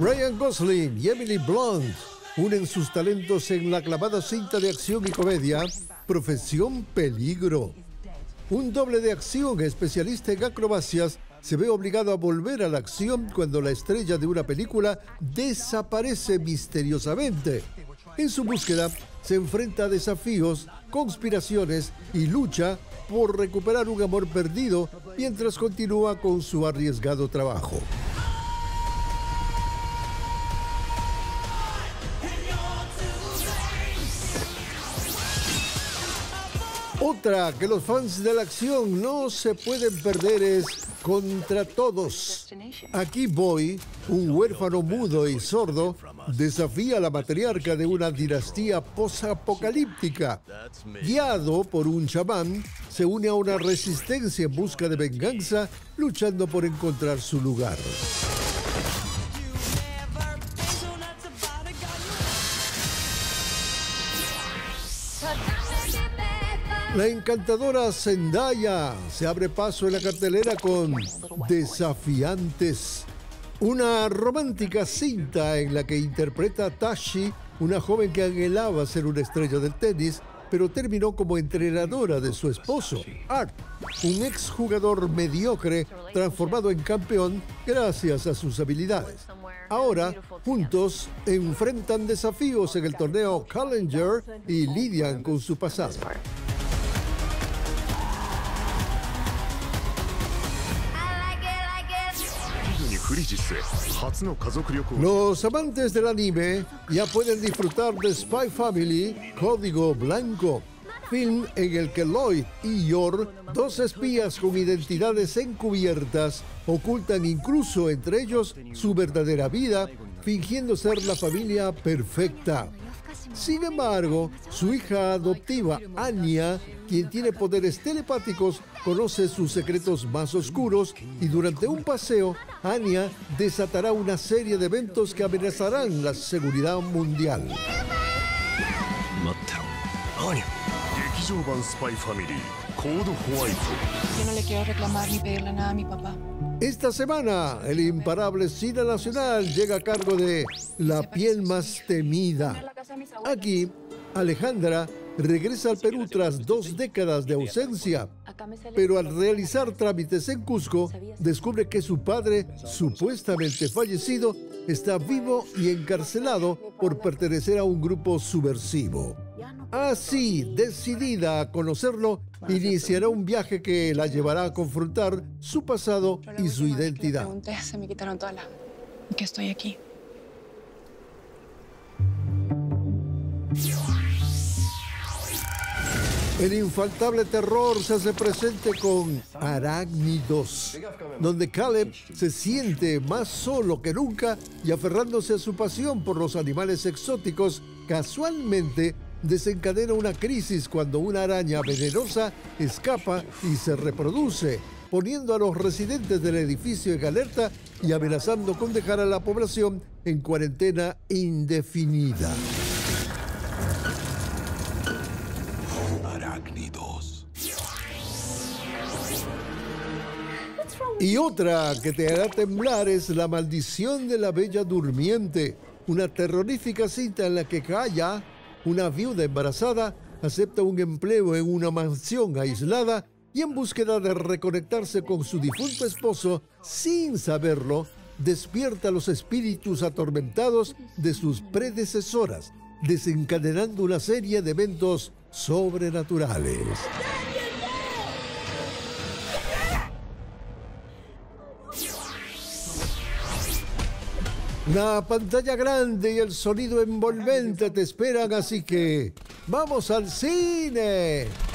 Ryan Gosling y Emily Blunt unen sus talentos en la aclamada cinta de acción y comedia Profesión Peligro. Un doble de acción especialista en acrobacias se ve obligado a volver a la acción cuando la estrella de una película desaparece misteriosamente. En su búsqueda se enfrenta a desafíos, conspiraciones y lucha por recuperar un amor perdido mientras continúa con su arriesgado trabajo. Otra que los fans de la acción no se pueden perder es Contra Todos. Aquí Boy, un huérfano mudo y sordo, desafía a la matriarca de una dinastía posapocalíptica. Guiado por un chamán, se une a una resistencia en busca de venganza, luchando por encontrar su lugar. La encantadora Zendaya se abre paso en la cartelera con Desafiantes, una romántica cinta en la que interpreta a Tashi, una joven que anhelaba ser una estrella del tenis, pero terminó como entrenadora de su esposo, Art, un exjugador mediocre transformado en campeón gracias a sus habilidades. Ahora, juntos, enfrentan desafíos en el torneo Challenger y lidian con su pasado. Los amantes del anime ya pueden disfrutar de Spy Family Código Blanco, film en el que Lloyd y Yor, dos espías con identidades encubiertas, ocultan incluso entre ellos su verdadera vida, fingiendo ser la familia perfecta. Sin embargo, su hija adoptiva, Anya, quien tiene poderes telepáticos, conoce sus secretos más oscuros y durante un paseo, Anya desatará una serie de eventos que amenazarán la seguridad mundial. Yo no le quiero reclamar ni pedirle nada a mi papá. Esta semana, el imparable cine nacional llega a cargo de La Piel Más Temida. Aquí, Alejandra regresa al Perú tras 2 décadas de ausencia, pero al realizar trámites en Cusco, descubre que su padre, supuestamente fallecido, está vivo y encarcelado por pertenecer a un grupo subversivo. Así, decidida a conocerlo, iniciará un viaje que la llevará a confrontar su pasado y su identidad. Se me quitaron todas las... que estoy aquí. El infaltable terror se hace presente con Arácnidos, donde Caleb se siente más solo que nunca y aferrándose a su pasión por los animales exóticos, casualmente desencadena una crisis cuando una araña venenosa escapa y se reproduce, poniendo a los residentes del edificio en alerta y amenazando con dejar a la población en cuarentena indefinida. Y otra que te hará temblar es La Maldición de la Bella Durmiente, una terrorífica cinta en la que Kaya, una viuda embarazada, acepta un empleo en una mansión aislada y en búsqueda de reconectarse con su difunto esposo, sin saberlo, despierta los espíritus atormentados de sus predecesoras, desencadenando una serie de eventos sobrenaturales. La pantalla grande y el sonido envolvente te esperan, así que ¡vamos al cine!